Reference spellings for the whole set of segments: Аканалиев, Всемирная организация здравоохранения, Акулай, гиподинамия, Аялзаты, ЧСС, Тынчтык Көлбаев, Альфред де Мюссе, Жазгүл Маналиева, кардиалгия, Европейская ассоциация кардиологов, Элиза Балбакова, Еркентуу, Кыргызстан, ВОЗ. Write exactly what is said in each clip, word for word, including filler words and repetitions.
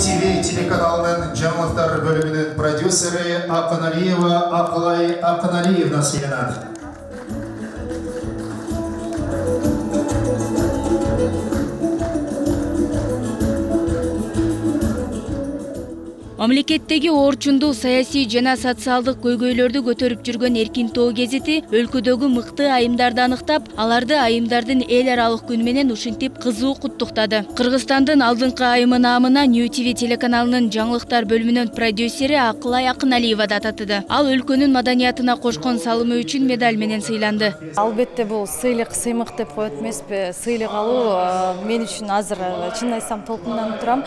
ТВ телеканалының жаңалықтар бөлімінің продюсері Аканалиева Ақылай Ақын Алиевна Сена. Мамлекеттеги орчунду саясий жана социалдык көйгөйлөрдү көтөрүп жүргөн Еркентуу гезити өлкөдөгү мыкты айымдарды аныктап, аларды айымдардын эл аралык күнү менен ушинтип кызуу куттуктады. Кыргызстандын алдыңкы айымы наамына New ти ви телеканалынын жаңылыктар бөлүмүнүн продюсери Акулай Ақын Алиев ататты. Ал өлкөнүн маданиятына кошкон салымы үчүн медаль менен сыйланды. Албетте бул сыйлык сыймык деп коет эмеспи, сыйлык алуу мен үчүн азыр чын айтсам толкунданып турам.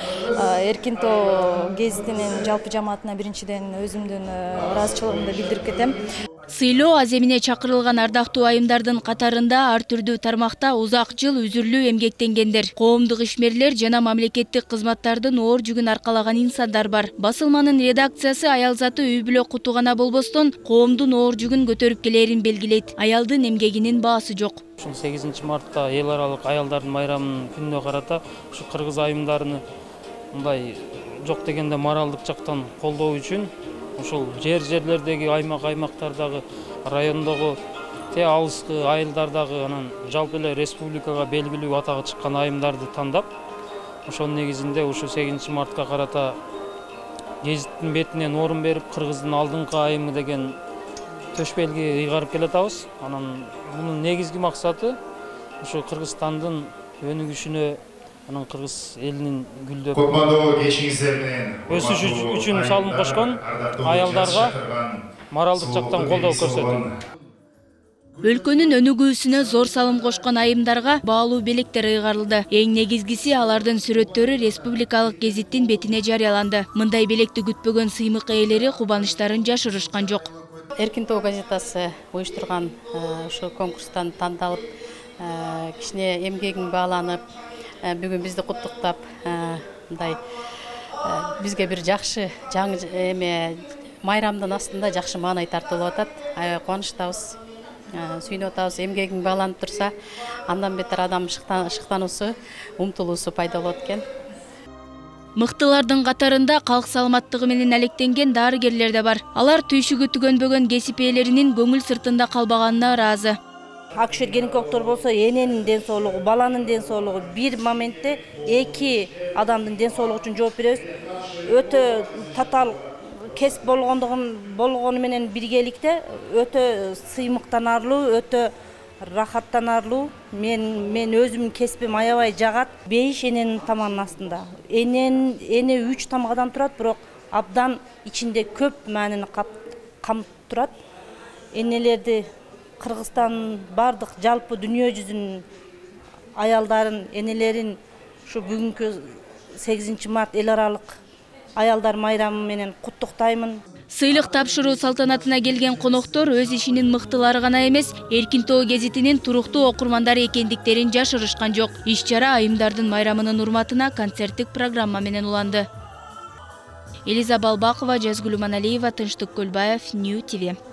Еркентуу гезитинин жалпы жамаатына биринчиден өзүмдүн ыраазычылыгымды билдирип кетем. Сыйлоо аземине чакырылган ардактуу айымдардын катарында ар түрдүү тармакта узак жыл үзүрлүү эмгектенгендер, коомдук ишмерлер жана мамлекеттик кызматтардын оор жүгүн аркалаган инсандар бар. Басылманын редакциясы Аялзаты үй бүлө кутугана болбостон коомдун оор жүгүн көтөрүп келерин белгилейт. Аялдын эмгегинин баасы жок. сегизинчи мартта эл аралык аялдардын майрамынын күнүнө карата ушу кыргыз айымдарыны мындай жоқ дегенде моралдық жақтан қолдау үшін ошол жер-жерлердеги аймақ-аймақтардағы райондогу те алыскы айылдардагы анан жалпы эле республикага белгилүү атагы чыккан айымдарды тандап, ошонун негизинде ушу сегизинчи мартка карата гезиттин бетинен орун берип кыргыздын алдыңкы айымы деген төш белги ыйгарып келатабыз. Анан мунун негизги максаты ушу Кыргызстандын өнүгүшүнө, анан кыргыз элинин гүлдөп көкмандоо кешиңиздеринен өсүш үчүн салым кошкон аялдарга моралдык жактан колдоо көрсөтүү. Өлкөнүн өнүгүүсүнө зор салым кошкон айымдарга баалуу белектер ыйгарылды. Эң негизгиси, алардын сүрөттөрү республикалык гезиттин бетине жарыяланды. Мындай белекти күтпөгөн сыймык ээлери кубанычтарын жашырышкан жок. Еркентуу газетасы уюштурган ошо конкурстан тандалып, кичине эмгегиң бааланып, бүгүн бизди куттуктап, мындай бизге бир жакшы жаңы эме майрамдын астында жакшы маанай тартылып атат. Кубанычтабыз, сүйүнүп атабыз. Эмгегиң бааланып турса, андан бетер адам шыктануусу, умтулуусу пайда болот экен. Мықтылардың қатарында қалқ саламаттығыменен әлектенген дарыгерлер де бар. Алар түйшігі түгөнбөгөн кесипелеринин көңүл сыртында калбаганына ыраазы. Акшерген коктор болса, эненин ден соолугу, баланын ден соолугу, бир моментте эки адамдын ден соолугу үчүн жооп беребиз. Өтө татал кесип болгондугун болгону менен биргеликте өтө сыймыктанарлуу, өтө рахаттанарлуу. Мен мен өзүм кесипим аябай жагат. Беш эненин таманын астында. Энен эне үч тамгадан турат, бирок абдан ичинде көп маанини камтып турат. Энелерди Кыргызстан бардық жалпы дүние жүзінің аялдарын, энелерін шу бүгінгі сегизинчи март эл аралык аялдар майрамы менен куттуктаймын. Сыйлық тапшыруу салтанатына келген коноктор өз ишинин мыктылары гана эмес, Еркентуу гезитинин туруктуу окурмандары экендиктерин жашырышкан жок. Иш-чара айымдардын майрамынын урматына концерттик программа менен уланды. Элиза Балбакова, Жазгүл Маналиева, Тынчтык Көлбаев, New ти ви.